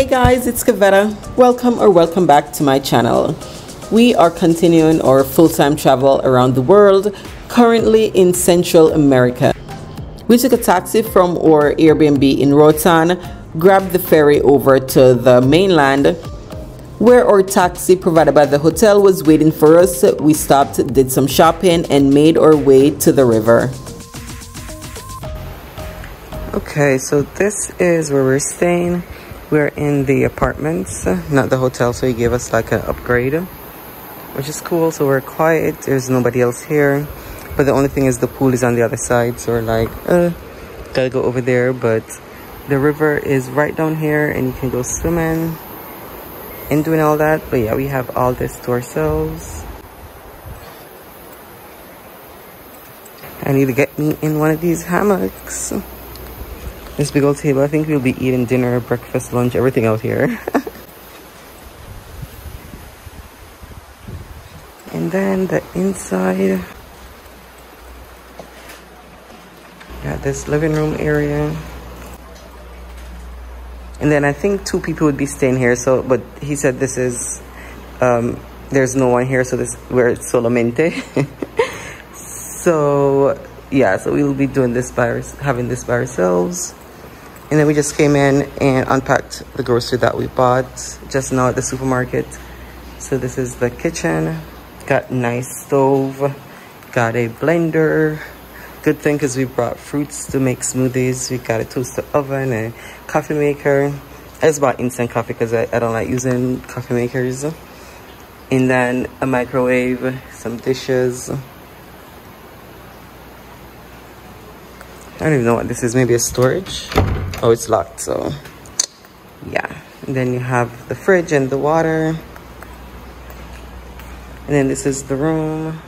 Hey guys, it's Vetta. Welcome back to my channel. We are continuing our full-time travel around the world, currently in Central America. We took a taxi from our Airbnb in Roatan, grabbed the ferry over to the mainland, where our taxi provided by the hotel was waiting for us. We stopped, did some shopping, and made our way to the river. Okay, so this is where we're staying. We're in the apartments, not the hotel, so he gave us like an upgrade, which is cool. So we're quiet, there's nobody else here, but the only thing is the pool is on the other side, so we're like, gotta go over there. But the river is right down here and you can go swimming and doing all that. But yeah, we have all this to ourselves. I need to get me in one of these hammocks. This big old table, I think we'll be eating dinner, breakfast, lunch, everything out here. And then the inside. Got this living room area. And then I think two people would be staying here, so, but he said this is, there's no one here, so this, we're solamente. So, yeah, so we'll be doing this having this by ourselves. And then we just came in and unpacked the grocery that we bought just now at the supermarket. So this is the kitchen. Got nice stove, got a blender. Good thing because we brought fruits to make smoothies. We got a toaster oven and coffee maker. I just bought instant coffee because I don't like using coffee makers. And then a microwave, some dishes. I don't even know what this is. Maybe a storage. Oh, it's locked, so yeah. And then you have the fridge and the water. And then this is the room.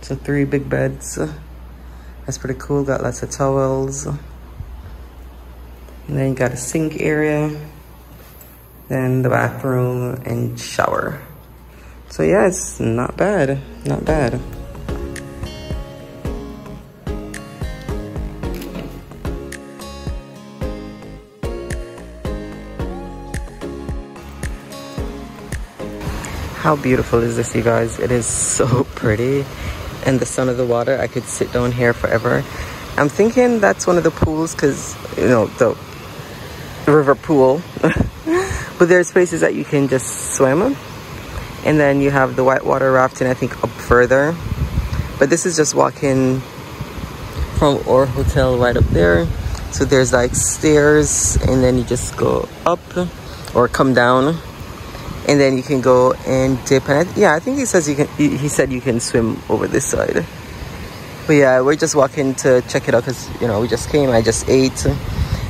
So three big beds. That's pretty cool. Got lots of towels. And then you got a sink area. Then the bathroom and shower. So yeah, it's not bad. Not bad. How beautiful is this, you guys? It is so pretty. And the sound of the water, I could sit down here forever. I'm thinking that's one of the pools because, you know, the river pool. But there's places that you can just swim. And then you have the whitewater rafting, I think, up further. But this is just walking from our hotel right up there. So there's like stairs and then you just go up or come down. And then you can go and dip. And yeah, I think he says you can. He said you can swim over this side. But yeah, we're just walking to check it out because, you know, we just came. I just ate, and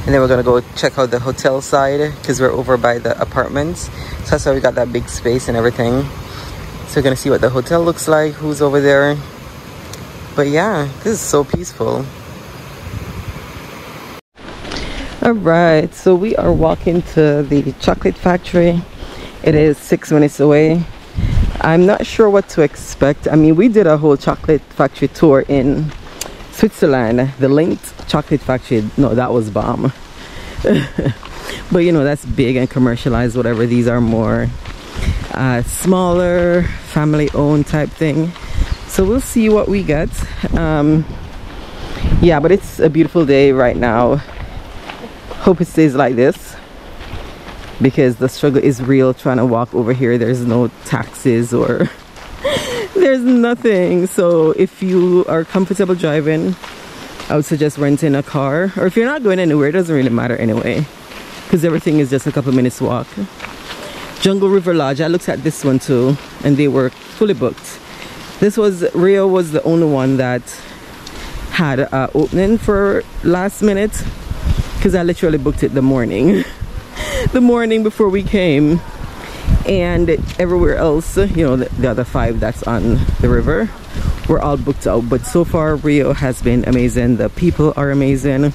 then we're gonna go check out the hotel side because we're over by the apartments. So that's why we got that big space and everything. So we're gonna see what the hotel looks like. Who's over there? But yeah, this is so peaceful. All right, so we are walking to the chocolate factory. It is 6 minutes away. I'm not sure what to expect. I mean, we did a whole chocolate factory tour in Switzerland. The Lindt chocolate factory. No, that was bomb. But you know, that's big and commercialized, whatever. These are more smaller, family-owned type thing. So we'll see what we get. Yeah, but it's a beautiful day right now. Hope it stays like this, because the struggle is real trying to walk over here. There's no taxis or there's nothing. So if you are comfortable driving, I would suggest renting a car, or if you're not going anywhere, it doesn't really matter anyway, because everything is just a couple minutes walk. Jungle River Lodge, I looked at this one too, and they were fully booked. This was, Rio was the only one that had an opening for last minute, because I literally booked it the morning before we came. And everywhere else, you know, the other five that's on the river, we're all booked out. But so far Rio has been amazing. The people are amazing.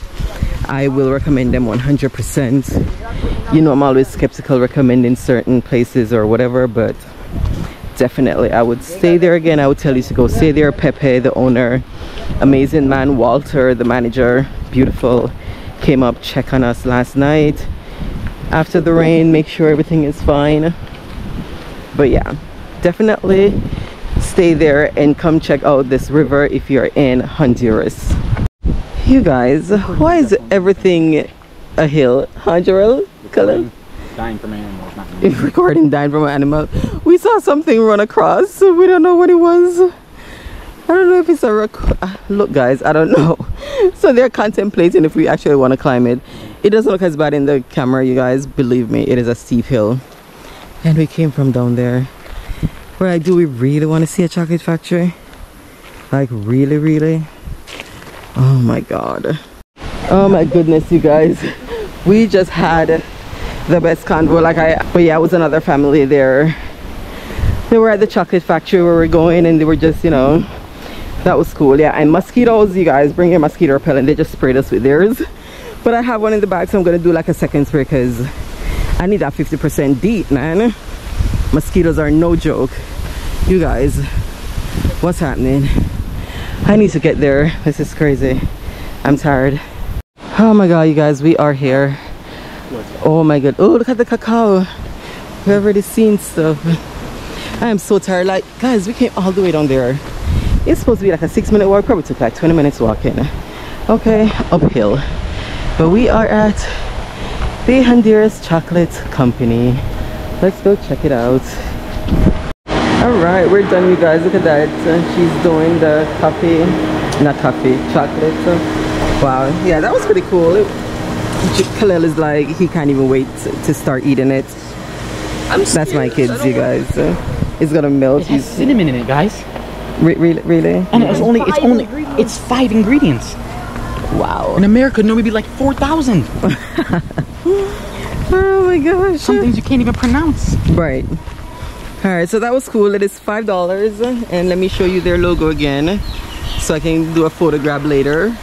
I will recommend them 100%. You know, I'm always skeptical recommending certain places or whatever, but definitely I would stay there again. I would tell you to go stay there. Pepe, the owner, amazing man. Walter, the manager, beautiful, came up, check on us last night. after the rain, make sure everything is fine. But yeah, definitely stay there and come check out this river if you're in Honduras. You guys, why is everything a hill? Honduras, Khalil? Dying from animals, not from animals. Recording dying from animals. We saw something run across. We don't know what it was. I don't know if it's a look, guys, I don't know. So they're contemplating if we actually want to climb it. It doesn't look as bad in the camera, you guys. Believe me, it is a steep hill. And we came from down there. We're like, do we really want to see a chocolate factory? Like, really, really? Oh my god. Oh my goodness, you guys. We just had the best convo, but yeah, it was another family there. They were at the chocolate factory where we're going, and they were just, you know, that was cool. Yeah, and mosquitoes, you guys, bring your mosquito repellent. They just sprayed us with theirs, but I have one in the bag, so I'm gonna do like a second spray because I need that 50% DEET, man. Mosquitoes are no joke, you guys. What's happening? I need to get there. This is crazy. I'm tired. Oh my god, you guys, we are here. Oh my god. Oh, look at the cacao. We've already seen stuff. I am so tired. Like, guys, we came all the way down there. It's supposed to be like a 6-minute walk. Probably took like 20 minutes walking. Okay, uphill. But we are at the Honduras Chocolate Company. Let's go check it out. Alright, we're done, you guys. Look at that. She's doing the coffee. Not coffee. Chocolate. Wow. Yeah, that was pretty cool. Khalil is like, he can't even wait to start eating it. That's my kids, you guys. It's gonna melt. It has cinnamon in it, guys. Really? And yeah. it's 5 ingredients. Wow. In America, no, it'd be like 4,000. Oh my gosh. Some things you can't even pronounce. Right. All right, so that was cool. It is $5, and let me show you their logo again, so I can do a photo grab later.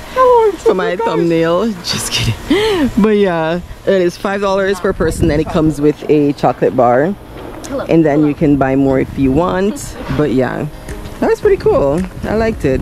For my thumbnail, just kidding. But yeah, it is $5 per person, and it comes with a chocolate bar, and then you can buy more if you want. But yeah, that was pretty cool. I liked it.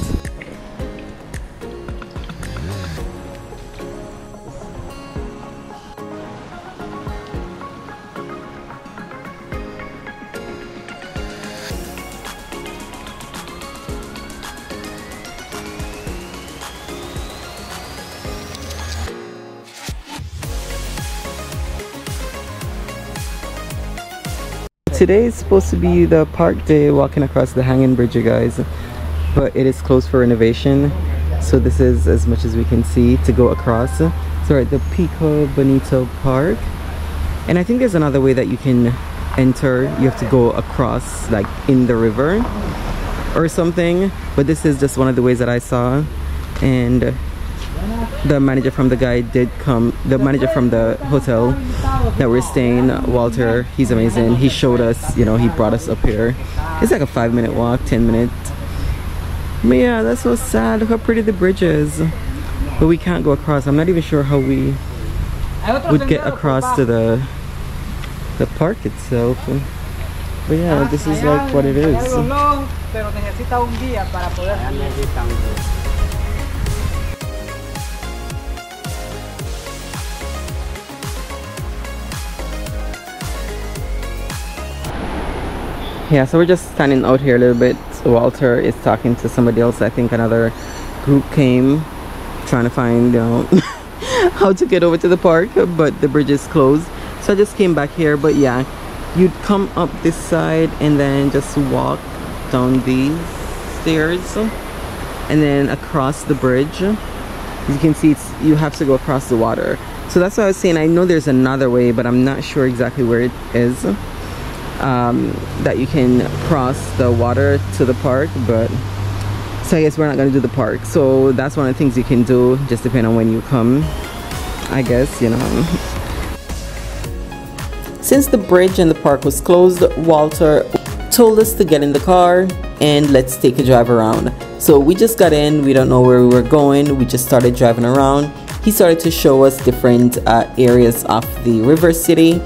Today is supposed to be the park day, walking across the hanging bridge, you guys, but it is closed for renovation, so this is as much as we can see to go across. So we're at the Pico Bonito Park, and I think there's another way that you can enter. You have to go across, like, in the river or something, but this is just one of the ways that I saw. And the manager from the guy did come, the manager from the hotel that we're staying, Walter, he's amazing. He showed us, you know, he brought us up here. It's like a 5-minute walk, 10 minutes. But yeah, that's so sad. Look how pretty the bridge is. But we can't go across. I'm not even sure how we would get across to the park itself. But yeah, this is like what it is. Yeah, so we're just standing out here a little bit. Walter is talking to somebody else. I think another group came, trying to find out how to get over to the park, but the bridge is closed. So I just came back here. But yeah, you'd come up this side and then just walk down these stairs and then across the bridge. As you can see, you have to go across the water. So that's what I was saying. I know there's another way, but I'm not sure exactly where it is. That you can cross the water to the park, but so I guess we're not going to do the park. So that's one of the things you can do, just depending on when you come, I guess, you know. Since the bridge and the park was closed, Walter told us to get in the car and let's take a drive around. So we just got in. We don't know where we were going. We just started driving around. He started to show us different areas of the river city,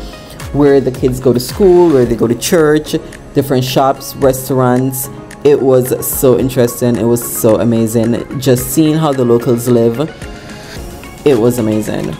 where the kids go to school, where they go to church, different shops, restaurants. It was so interesting. It was so amazing. Just seeing how the locals live, it was amazing.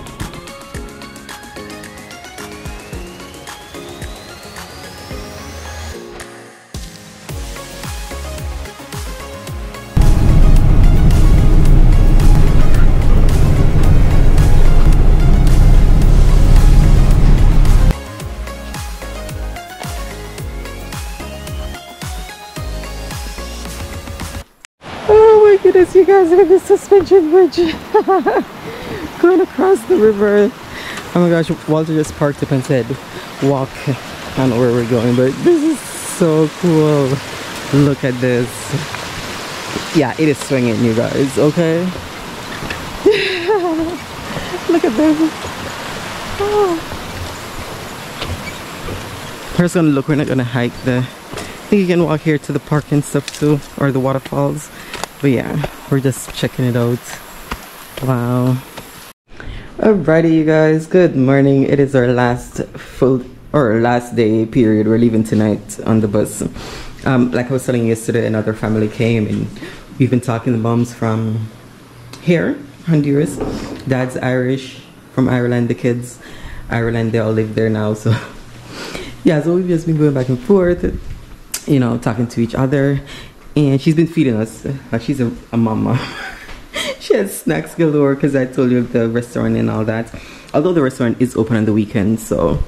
Look at us, you guys, look at this suspension bridge going across the river. Oh my gosh, Walter just parked up and said, walk. I don't know where we're going, but this is so cool. Look at this. Yeah, it is swinging, you guys, okay? Look at this. Oh. We're just gonna look, we're not gonna hike the... I think you can walk here to the park and stuff too, or the waterfalls. But yeah, we're just checking it out. Wow. Alrighty, you guys, good morning. It is our last day period. We're leaving tonight on the bus. Like I was telling you yesterday, another family came and we've been talking to moms from here, Honduras. Dad's Irish, from Ireland, the kids. Ireland, they all live there now, so yeah, so we've just been going back and forth, you know, talking to each other, and she's been feeding us like she's a mama. She has snacks galore because I told you of the restaurant and all that, although the restaurant is open on the weekend, so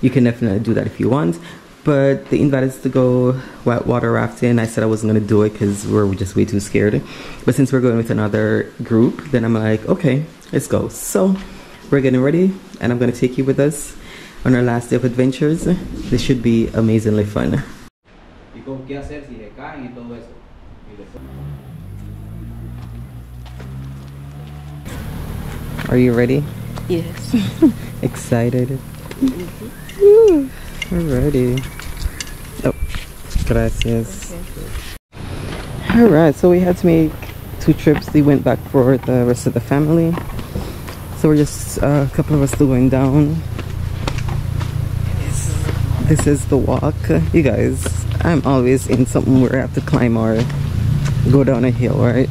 you can definitely do that if you want. But they invited us to go whitewater rafting. I said I wasn't going to do it because we're just way too scared, but since we're going with another group, then I'm like, okay, let's go. So we're getting ready and I'm going to take you with us on our last day of adventures. This should be amazingly fun. Are you ready? Yes. Excited? Mm-hmm. Alrighty. Oh, gracias. Okay. Alright, so we had to make two trips. We went back for the rest of the family. So we're just a couple of us going down. This is the walk. You guys, I'm always in something where I have to climb or go down a hill, right?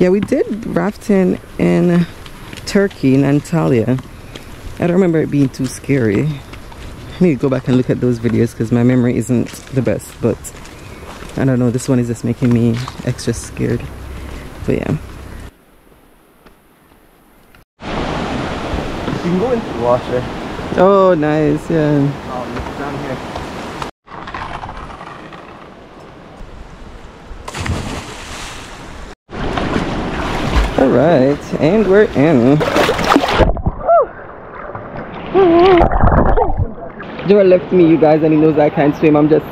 Yeah, we did rafting in Turkey, in Antalya. I don't remember it being too scary. I need to go back and look at those videos because my memory isn't the best, but I don't know, this one is just making me extra scared. But yeah. You can go into the water. Oh, nice, yeah. Oh, it's down here. Alright, and we're in. Dora left me, you guys, and he knows I can't swim. I'm just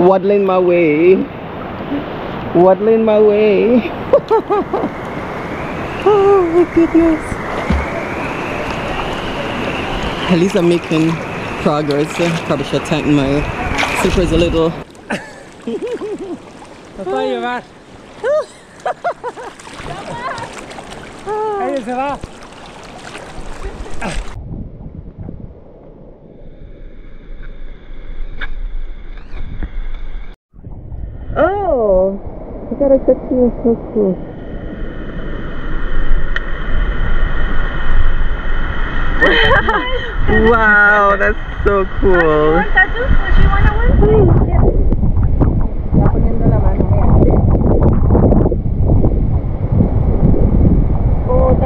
waddling my way. Waddling my way. Oh my goodness. At least I'm making progress. Probably should tighten my slippers a little. That's why you're at. Hey, is it off? Oh, I gotta get you so cool. Wow, that's so cool. They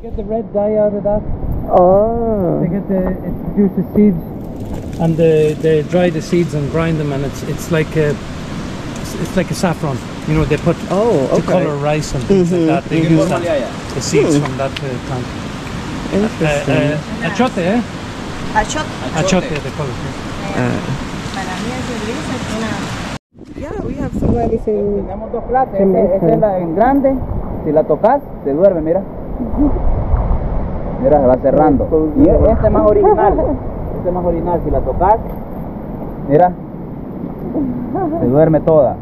get the red dye out of that. Oh. They get the, it produces seeds, and they dry the seeds and grind them, and it's like a saffron. You know, they put to color rice and things like that. They use that, the seeds from that plant. Interesting. Achote, eh? Achote. Achote, they call it. Yeah, we have some rice in. Tenemos dos platos. Esta es la en grande. Si la tocas, se duerme, mira. Mira, se va cerrando. Y este es más original. Este es más original. Si la tocas, mira, se duerme toda.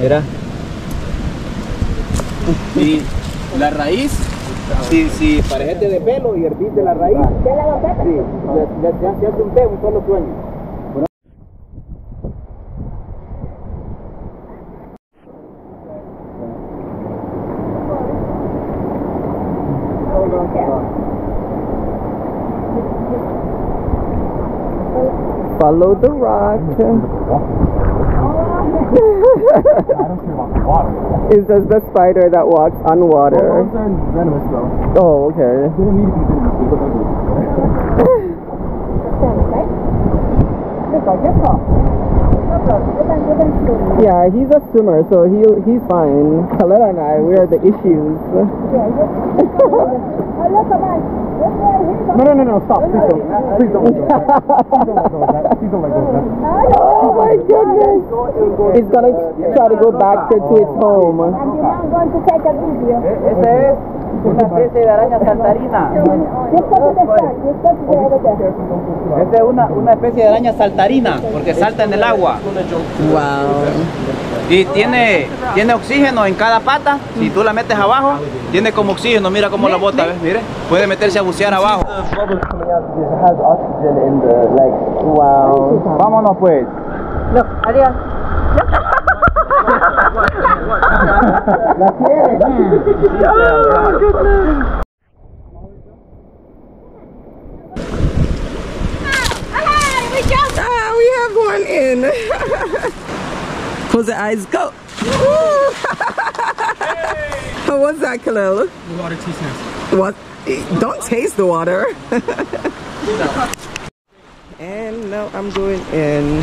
Mira. Y la raíz, si parejete de pelo y herviste la raíz, te hace un té, un solo sueño. Follow the rock. I don't care about the water. It's just the spider that walks on water. Well, those are venomous though. Oh, okay. They don't need to be venomous. Yeah, he's a swimmer, so he's fine. Khalil and I, we are the issues. No, stop. Please don't let go. Oh my goodness. It's going to try to go back to its home. And you're not going to take a video. Una especie de araña saltarina. Esta es una especie de araña saltarina porque salta en el agua. Wow. Y tiene oxígeno en cada pata. Si tú la metes abajo, tiene como oxígeno. Mira cómo la bota, ¿ves? Mire, puede meterse a bucear abajo. Wow. Vámonos pues. No, adiós. Oh, we got it. We have one in. Close the eyes, go. How was that, Khalil? The water tastes nasty. What? Don't taste the water. And now I'm going in.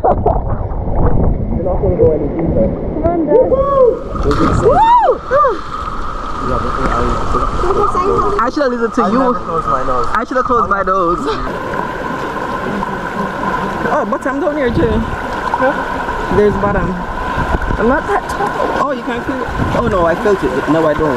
You're not going to go any deeper. Come on, Dad. Woo! Woo! I should have listened to you. I should have closed my nose. Oh, but I'm down here too. Huh? There's bottom. I'm not that tall. Oh, you can't feel it. Oh no, I felt it. No, I don't. I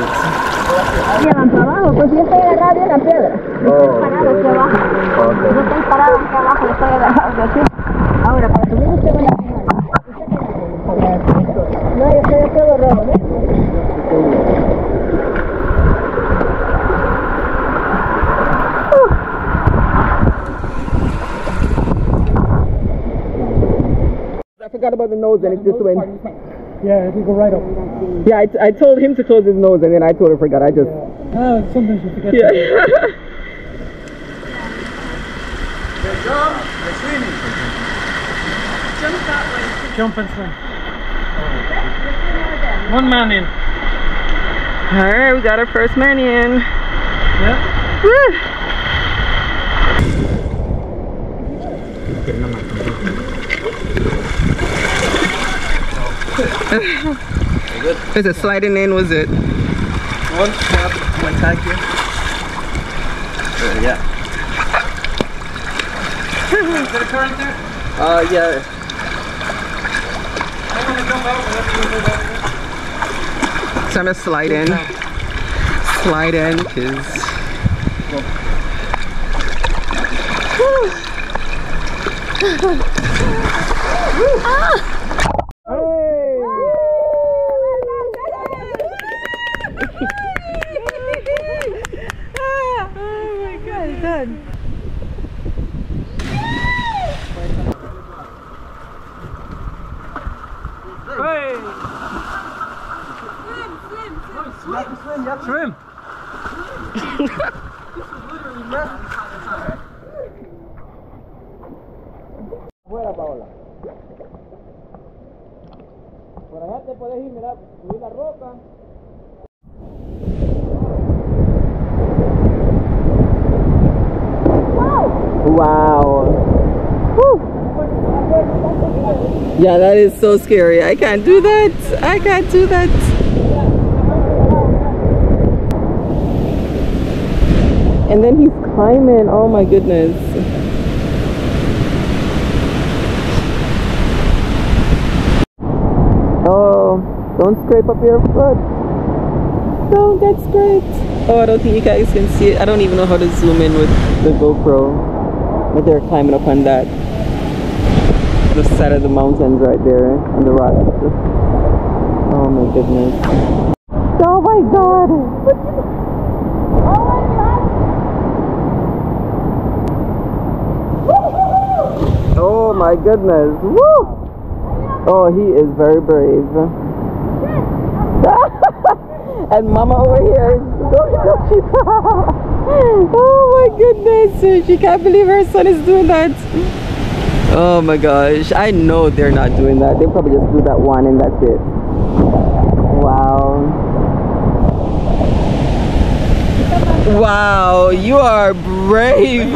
forgot about the nose and it just went. Yeah, if you go right up. Yeah, I told him to close his nose and then I totally forgot. I just... Yeah. Oh, sometimes you forget. Yeah. They jump, they swim. Jump that way. Jump and swim. One man in. Alright, we got our first man in. Yeah. Woo! Is it sliding in? Was it? One snap went back in. Yeah. Is there a current there? Yeah. I'm gonna jump out and let you go back in. So I'm gonna slide in. Slide in, cause. Swim! This is literally nothing. Fuera, Paola. Por allá te puedes ir, mira, subir la roca. Wow! Woo. Yeah, that is so scary. I can't do that. I can't do that. And then he's climbing, oh my goodness. Oh, don't scrape up your foot. Don't get scraped. Oh, I don't think you guys can see it. I don't even know how to zoom in with the GoPro. But they're climbing up on that. The side of the mountains right there, on the rocks. Oh my goodness. Oh my God. Oh my goodness, woo! Oh, he is very brave. And mama over here, don't you Oh my goodness, she can't believe her son is doing that. Oh my gosh, I know they're not doing that. They probably just do that one and that's it. Wow. Wow, you are brave.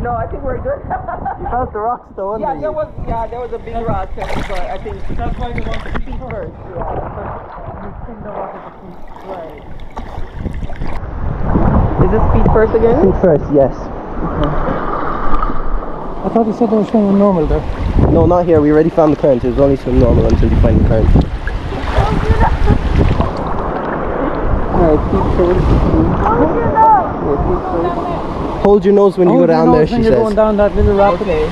No, I think we're good. You felt the rocks though, wasn't you? Yeah, there was a big rock, but I think that's why we want to see first. Yeah. You spin the rock at the feet. Right. Is this feet first again? Feet first, yes. Okay. I thought you said there was something normal there. No, not here. We already found the current. It was only swim normal until you find the current. Alright, feet first. Yeah, feet first. Hold your nose when you go down there, she says. Hold your nose when you're going down that little rapid. Okay.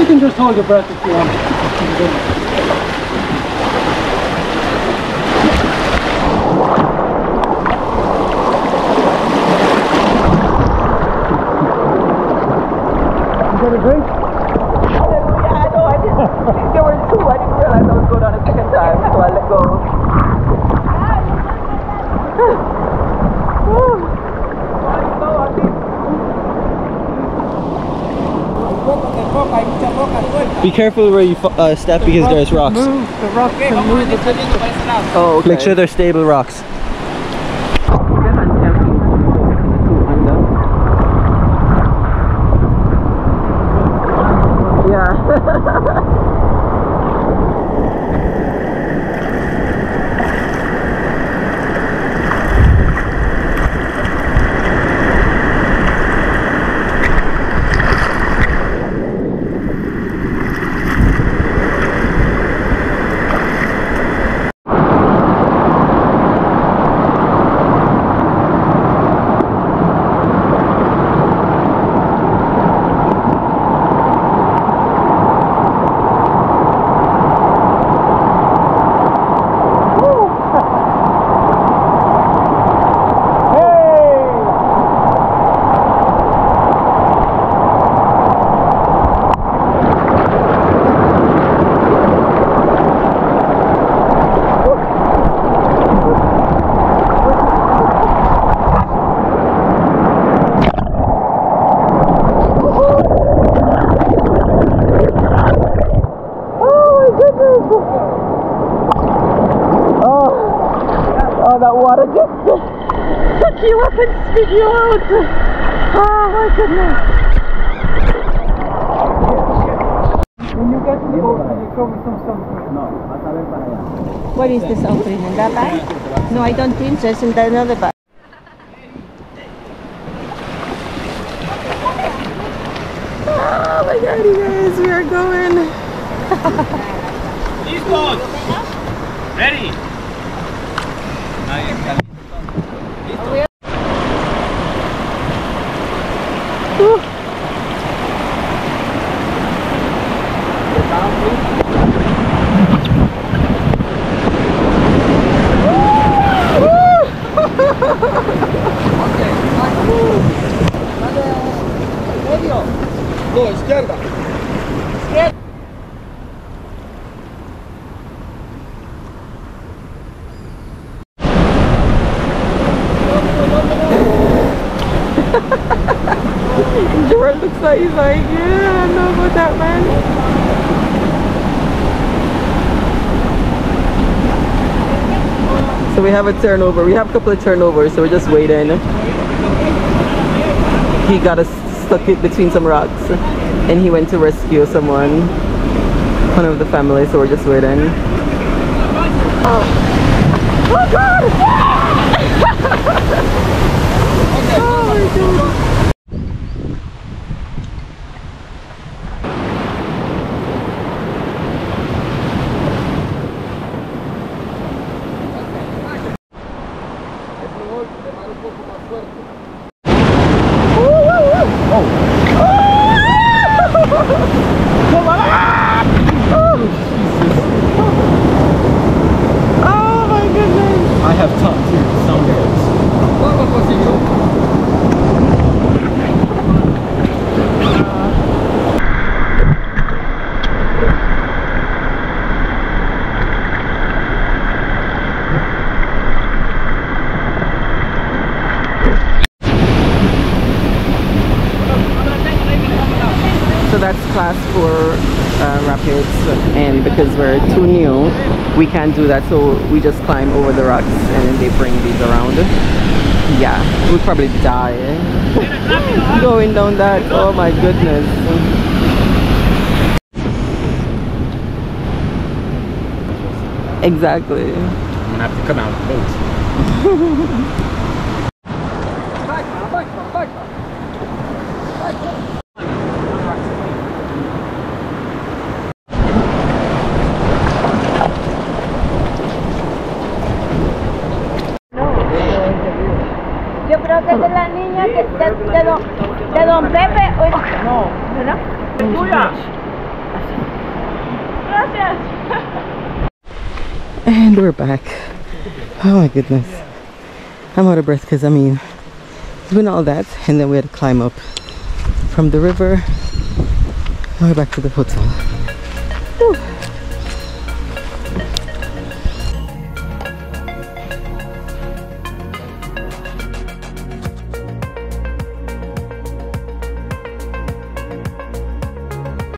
You can just hold your breath if you want. You got a drink? Yeah, I know. I didn't. There were two. I didn't realize I was going on a second time, so I let go. Be careful where you step because there's rocks. Oh, okay. Make sure they're stable rocks. You out. Oh my goodness. When you get to the boat, you come with some stuff. What is this opening? In that bag? No, I don't think so. It's in another bag. Oh my god, you guys, we are going. These boats. Ready. Nice. He's like, yeah, I know about that, man. So we have a turnover. We have a couple of turnovers, so we're just waiting. He got us stuck between some rocks, and he went to rescue someone, one of the family, so we're just waiting. Oh, oh God! Oh my God! So that's class 4 rapids, and because we're too new we can't do that, so we just climb over the rocks and then they bring these around. Yeah, we'll probably die going down that. Oh my goodness. Exactly. I'm gonna have to come out of the boat. Yo creo que es de la niña de Don Pepe. No, ¿verdad? Tuya. Gracias. And we're back. Oh my goodness, I'm out of breath because I mean it's been all that, and then we had to climb up from the river. Now we're back to the hotel. Whew.